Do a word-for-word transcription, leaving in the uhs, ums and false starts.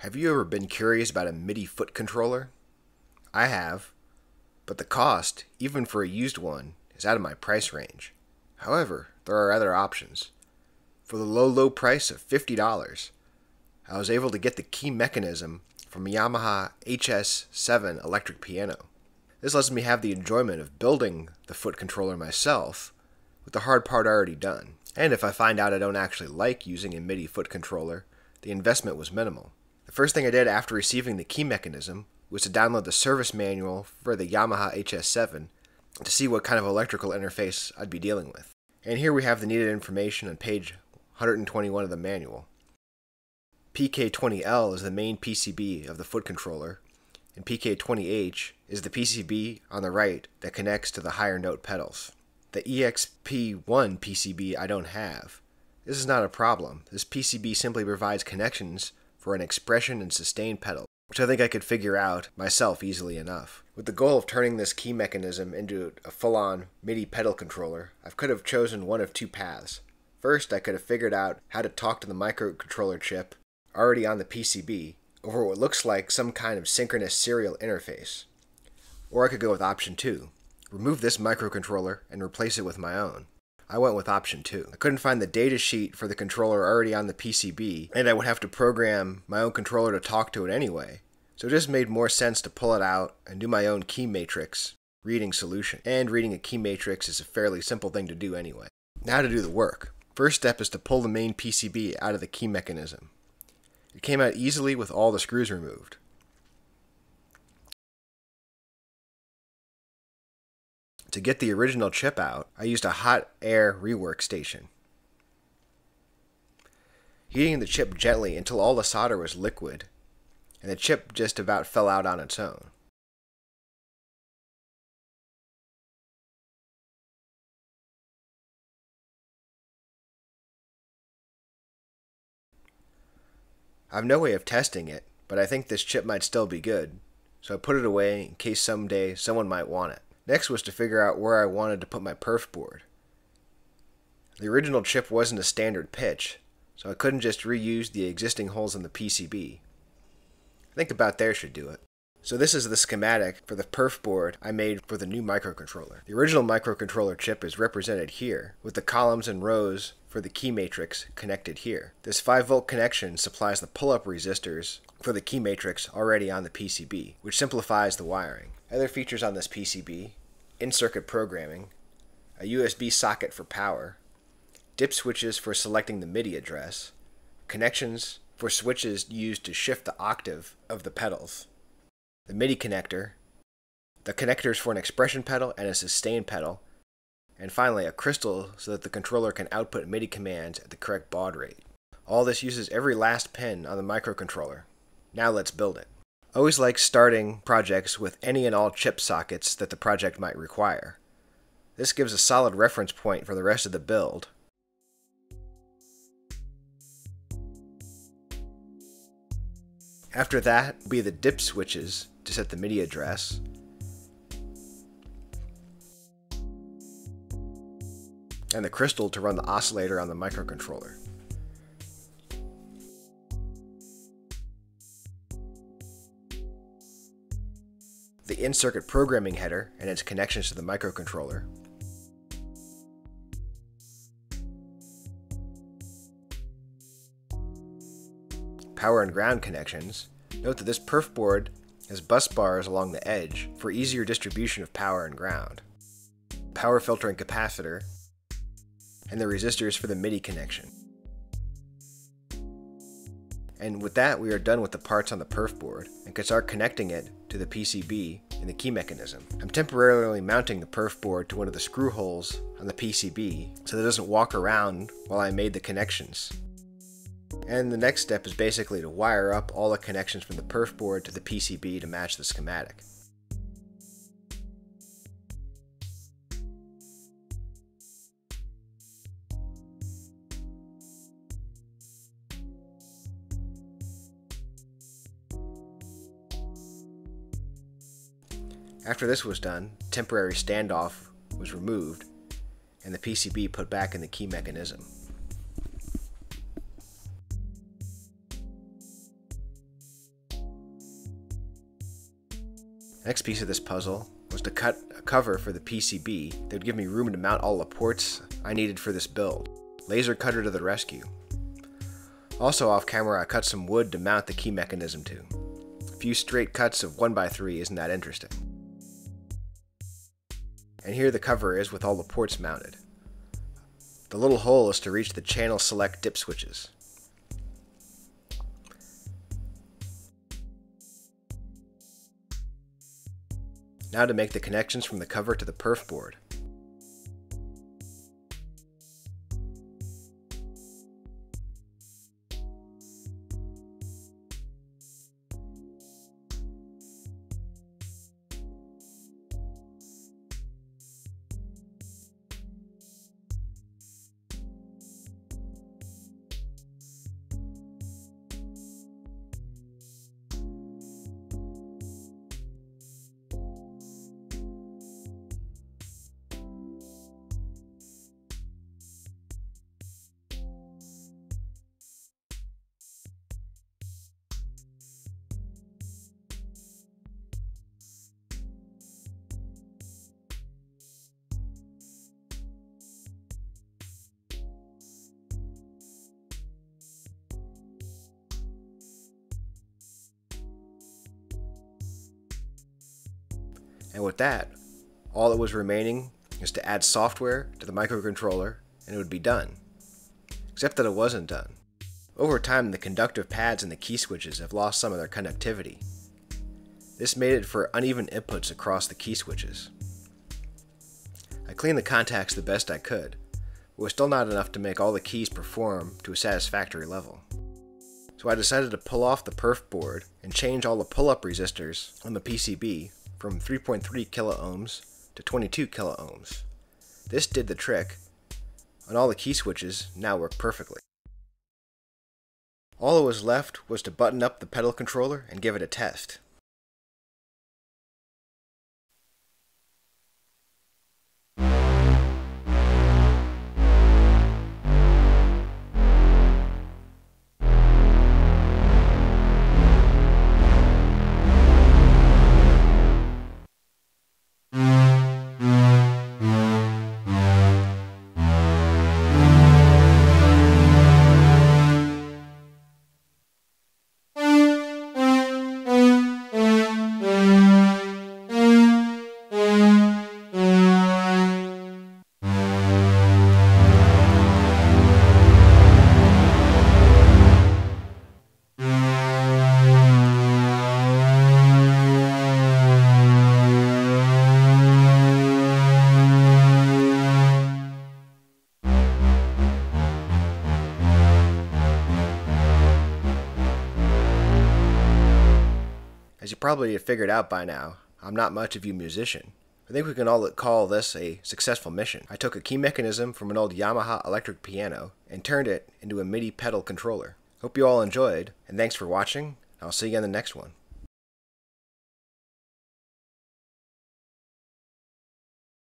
Have you ever been curious about a MIDI foot controller? I have, but the cost, even for a used one, is out of my price range. However, there are other options. For the low, low price of fifty dollars, I was able to get the key mechanism from a Yamaha H S seven electric piano. This lets me have the enjoyment of building the foot controller myself, with the hard part already done. And if I find out I don't actually like using a MIDI foot controller, the investment was minimal. The first thing I did after receiving the key mechanism was to download the service manual for the Yamaha H S seven to see what kind of electrical interface I'd be dealing with. And here we have the needed information on page one hundred twenty-one of the manual. P K twenty L is the main P C B of the foot controller, and P K twenty H is the P C B on the right that connects to the higher note pedals. The E X P one P C B I don't have. This is not a problem. This P C B simply provides connections for an expression and sustain pedal, which I think I could figure out myself easily enough. With the goal of turning this key mechanism into a full-on MIDI pedal controller, I could have chosen one of two paths. First, I could have figured out how to talk to the microcontroller chip already on the P C B over what looks like some kind of synchronous serial interface. Or I could go with option two, remove this microcontroller and replace it with my own. I went with option two. I couldn't find the data sheet for the controller already on the P C B, and I would have to program my own controller to talk to it anyway, so it just made more sense to pull it out and do my own key matrix reading solution. And reading a key matrix is a fairly simple thing to do anyway. Now to do the work. First step is to pull the main P C B out of the key mechanism. It came out easily with all the screws removed. To get the original chip out, I used a hot air rework station, heating the chip gently until all the solder was liquid, and the chip just about fell out on its own. I have no way of testing it, but I think this chip might still be good, so I put it away in case someday someone might want it. Next was to figure out where I wanted to put my perf board. The original chip wasn't a standard pitch, so I couldn't just reuse the existing holes in the P C B. I think about there should do it. So this is the schematic for the perf board I made for the new microcontroller. The original microcontroller chip is represented here, with the columns and rows for the key matrix connected here. This five volt connection supplies the pull-up resistors for the key matrix already on the P C B, which simplifies the wiring. Other features on this P C B: in-circuit programming, a U S B socket for power, dip switches for selecting the MIDI address, connections for switches used to shift the octave of the pedals, the MIDI connector, the connectors for an expression pedal and a sustain pedal, and finally a crystal so that the controller can output MIDI commands at the correct baud rate. All this uses every last pin on the microcontroller. Now let's build it. I always like starting projects with any and all chip sockets that the project might require. This gives a solid reference point for the rest of the build. After that will be the dip switches to set the MIDI address, and the crystal to run the oscillator on the microcontroller. The in-circuit programming header and its connections to the microcontroller, power and ground connections. Note that this perf board has bus bars along the edge for easier distribution of power and ground, power filter and capacitor, and the resistors for the MIDI connection. And with that, we are done with the parts on the perf board and can start connecting it to the P C B and the key mechanism. I'm temporarily mounting the perf board to one of the screw holes on the P C B so that it doesn't walk around while I made the connections. And the next step is basically to wire up all the connections from the perf board to the P C B to match the schematic. After this was done, temporary standoff was removed and the P C B put back in the key mechanism. Next piece of this puzzle was to cut a cover for the P C B that would give me room to mount all the ports I needed for this build. Laser cutter to the rescue. Also off camera, I cut some wood to mount the key mechanism to. A few straight cuts of one by three isn't that interesting. And here the cover is with all the ports mounted. The little hole is to reach the channel select dip switches. Now to make the connections from the cover to the perf board. And with that, all that was remaining is to add software to the microcontroller and it would be done. Except that it wasn't done. Over time, the conductive pads and the key switches have lost some of their conductivity. This made it for uneven inputs across the key switches. I cleaned the contacts the best I could, but it was still not enough to make all the keys perform to a satisfactory level. So I decided to pull off the perf board and change all the pull-up resistors on the P C B from three point three kilo ohms to twenty-two kilo ohms. This did the trick, and all the key switches now work perfectly. All that was left was to button up the pedal controller and give it a test. As you probably have figured out by now, I'm not much of a musician. I think we can all call this a successful mission. I took a key mechanism from an old Yamaha electric piano and turned it into a MIDI pedal controller. Hope you all enjoyed, and thanks for watching. I'll see you in the next one.